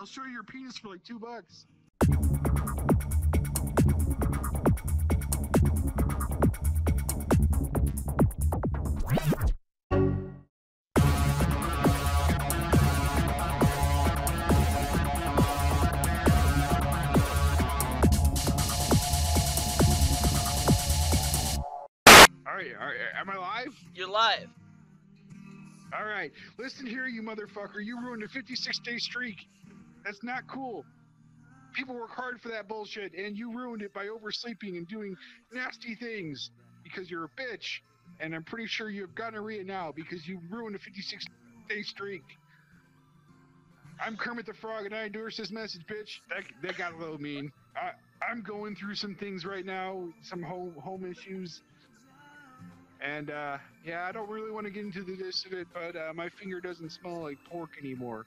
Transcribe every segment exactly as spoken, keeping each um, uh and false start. I'll show you your penis for like two bucks. Am I live? You're live. All right. Listen here, you motherfucker. You ruined a fifty-six day streak. That's not cool. People work hard for that bullshit, and you ruined it by oversleeping and doing nasty things because you're a bitch. And I'm pretty sure you have gonorrhea now because you ruined a fifty-six day streak. I'm Kermit the Frog, and I endorse this message, bitch. That, that got a little mean. I, I'm going through some things right now, some home, home issues. And, uh, yeah, I don't really want to get into the gist of it, but, uh, my finger doesn't smell like pork anymore.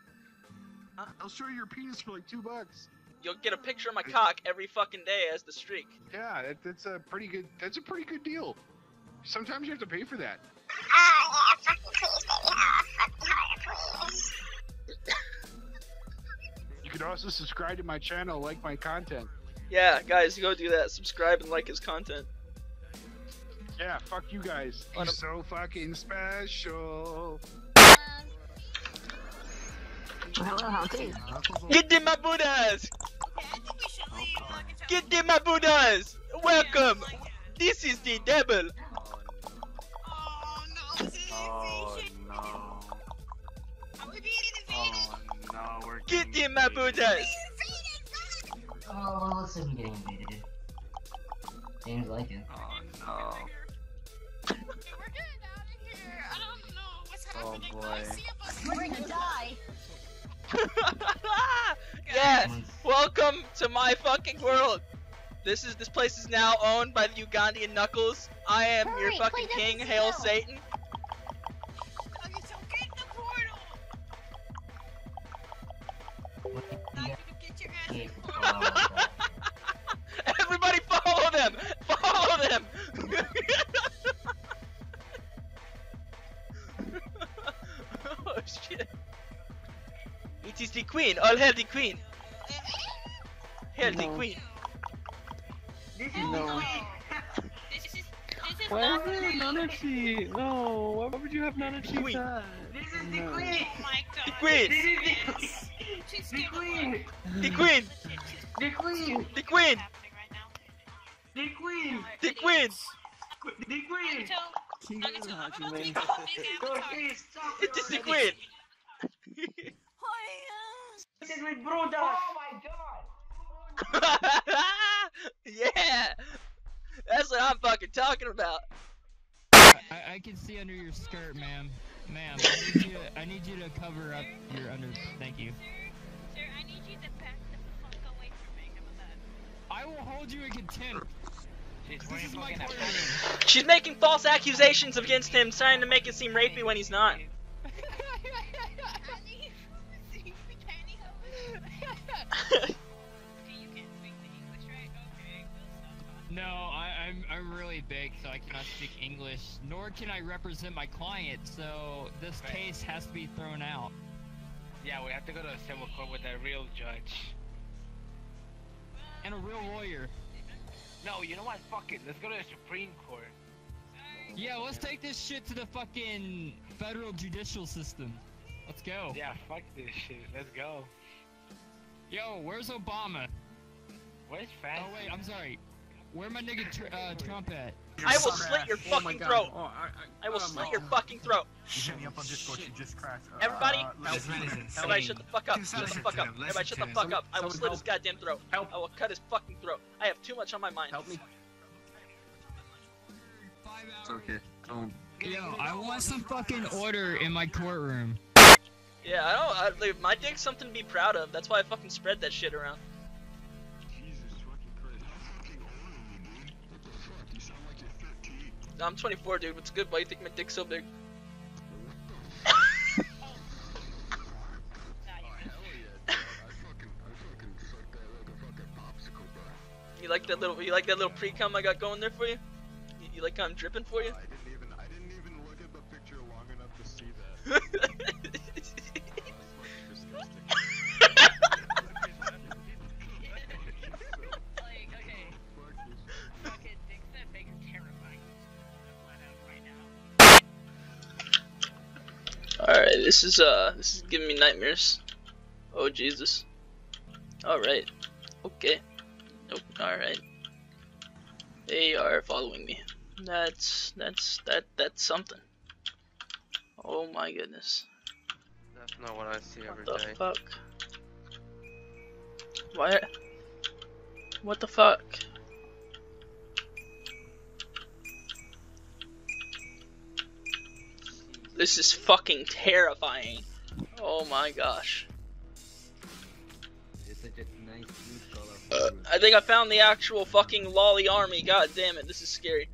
Uh, I'll show you your penis for, like, two bucks. You'll get a picture of my cock every fucking day as the streak. Yeah, that, that's a pretty good, that's a pretty good deal. Sometimes you have to pay for that. Oh, yeah, fucking please, baby. Oh, fucking hard, please. You could also subscribe to my channel, like my content. Yeah, guys, go do that. Subscribe and like his content. Yeah, fuck you guys. You're so fucking special. Get in my Buddhas! Get in my Buddhas! Welcome! This is the devil! Oh no, oh no. Oh no, we're Get in my Buddhas! Oh, this isn't getting invaded. Seems like it. Oh no. Oh boy. We're gonna die! Yes! Welcome to my fucking world! This is this place is now owned by the Ugandan Knuckles. I am Hurry, your fucking king, hail now. Satan. Okay, so get the portal! Not gonna get your ass in the portal. Everybody follow them! Follow them! Oh shit. It is the queen, all hail the queen. Hail no. the queen. This is no. the queen. This is, this is Why is there a Nanachi? No, why would you have Nanachi queen. That? This is the no. queen. Oh my god. The queen. This is the queen. She's the queen. The queen. The queen. The queen. The queen. The queen. The queen. King okay, so I'm about to become a big avatar. It is the queen! This is with Bruda! Oh my god! Yeah! That's what I'm fucking talking about! I, I can see under your skirt, ma'am. Ma'am, I need you to, I need you to cover up sir, your under... Sir, thank you. Sir, sir, I need you to back the fuck away from me. How about that? I will hold you in contempt. She's, She's making false accusations against him, trying to make it seem rapey when he's not. No, I, I'm I'm really big, so I cannot speak English. Nor can I represent my client, so this right. case has to be thrown out. Yeah, we have to go to a civil court with a real judge and a real lawyer. No, you know what? Fuck it. Let's go to the Supreme Court. Yeah, let's take this shit to the fucking federal judicial system. Let's go. Yeah, fuck this shit. Let's go. Yo, where's Obama? Where's Fat? Oh wait, I'm sorry. Where my nigga tr uh, Trump at? I will slit your fucking throat. I will slit your fucking throat. You hit me up on Discord. You just cracked. Everybody, everybody, shut the fuck up. Shut the fuck up. Everybody, shut the fuck up. I will slit his goddamn throat. I will cut his fucking throat. I have too much on my mind. Help me. It's okay. Don't. Yo, I want some fucking order in my courtroom. Yeah, I don't. I, like, my dick's something to be proud of. That's why I fucking spread that shit around. I'm twenty-four, dude. What's good? Why you think my dick's so big? Oh. You like that little? You like that little pre-cum I got going there for you? You, you like how I'm dripping for you? I didn't even. I didn't even look at the picture long enough to see that. this is uh this is giving me nightmares. Oh Jesus. Alright. Okay. Nope. Alright. They are following me. That's that's that that's something. Oh my goodness. That's not what I see every day. What the fuck? Why? What the fuck? This is fucking terrifying. Oh my gosh. It's such a nice blue color. Uh, I think I found the actual fucking lolly army. God damn it, this is scary.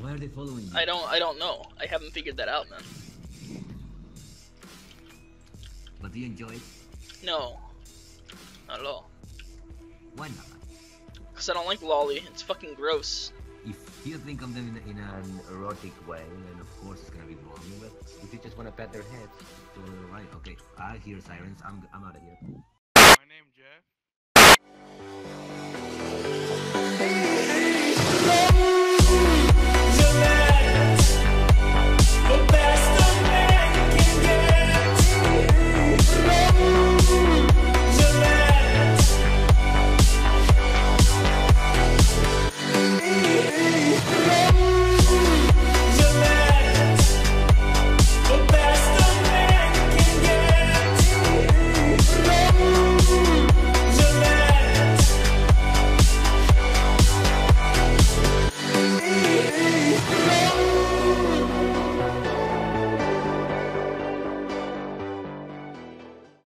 Why are they following you? I don't I don't know. I haven't figured that out, man. But do you enjoy it? No. Not at all. Why not? Because I don't like lolly. It's fucking gross. If you think of them in, in an erotic way, then of course it's gonna be wrong. But if you just wanna pat their heads, so, right? Okay, I hear sirens. I'm I'm out of here.